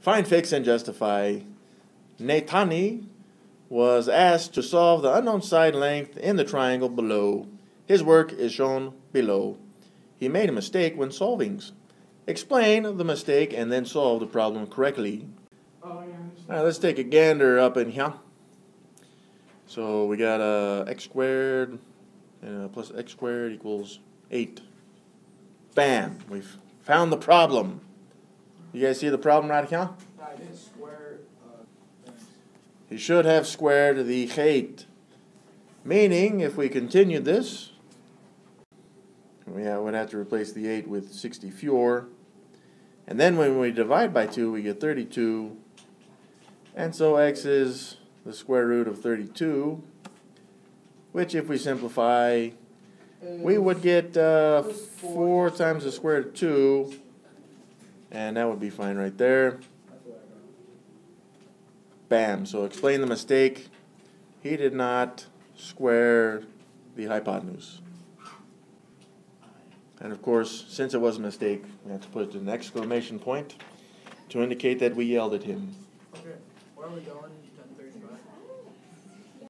Find, fix, and justify. Netani was asked to solve the unknown side length in the triangle below. His work is shown below. He made a mistake when solving. Explain the mistake and then solve the problem correctly. Oh, yeah. All right, let's take a gander up in here. So we got x squared plus x squared equals 8. Bam! We've found the problem. You guys see the problem right here? I didn't square. He should have squared the chait. Meaning, if we continued this, we'd have to replace the 8 with 64. And then when we divide by 2, we get 32. And so x is the square root of 32, which if we simplify, we would get 4 times the square root of 2. And that would be fine right there. Bam. So explain the mistake. He did not square the hypotenuse. And of course, since it was a mistake, we have to put an exclamation point to indicate that we yelled at him. Okay. Where are we going?